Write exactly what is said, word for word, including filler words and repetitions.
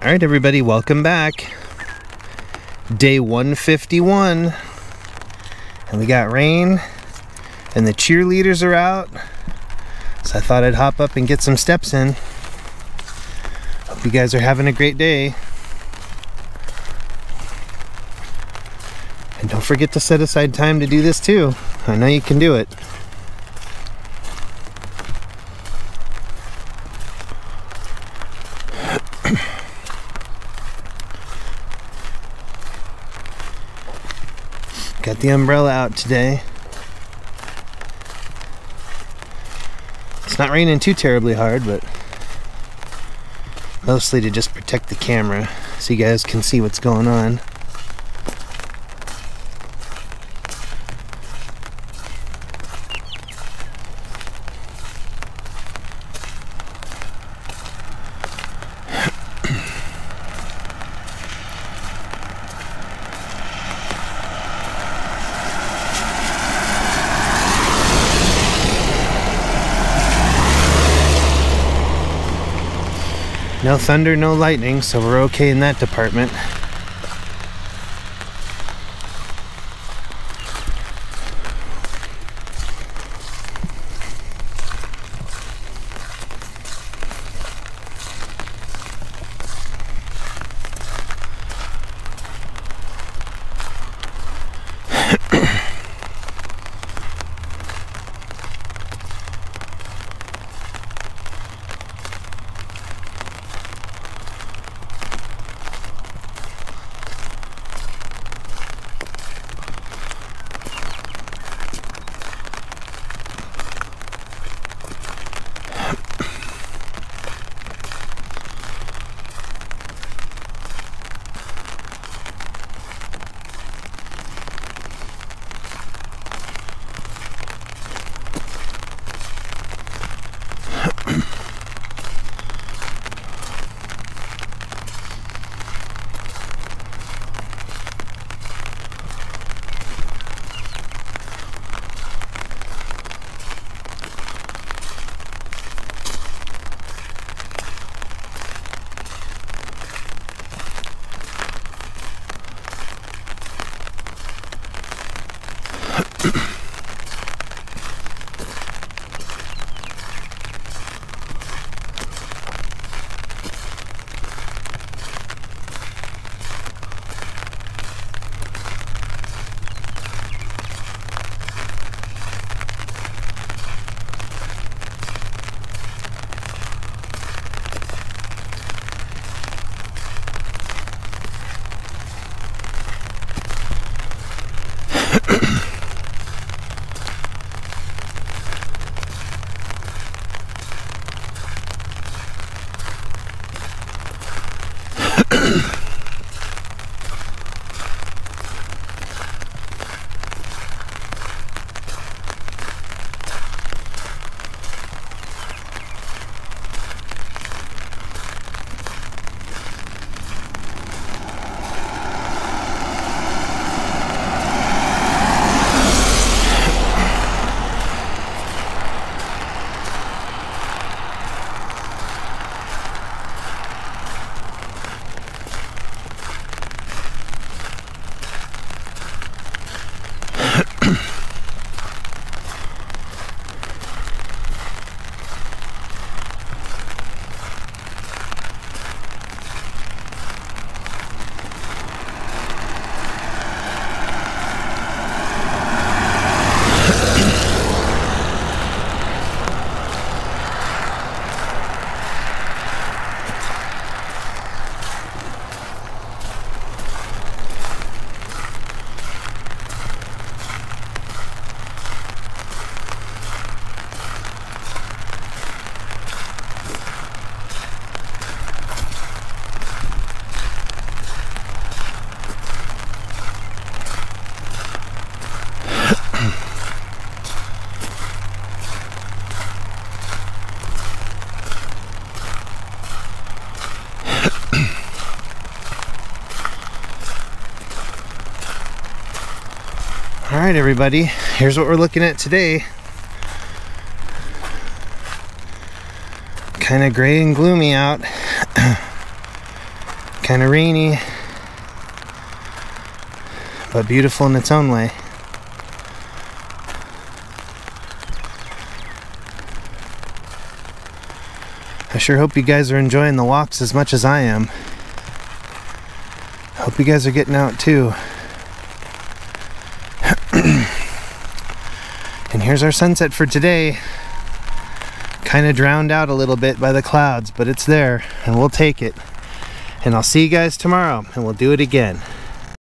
All right, everybody, welcome back. Day one fifty-one, and we got rain, and the cheerleaders are out, so I thought I'd hop up and get some steps in. Hope you guys are having a great day. And don't forget to set aside time to do this too. I know you can do it. Got the umbrella out today. It's not raining too terribly hard, but mostly to just protect the camera so you guys can see what's going on. No thunder, no lightning, so we're okay in that department. All right, everybody, here's what we're looking at today. Kind of gray and gloomy out. kind of rainy, but beautiful in its own way. I sure hope you guys are enjoying the walks as much as I am. Hope you guys are getting out too. And here's our sunset for today. Kind of drowned out a little bit by the clouds, but it's there and we'll take it. And I'll see you guys tomorrow and we'll do it again.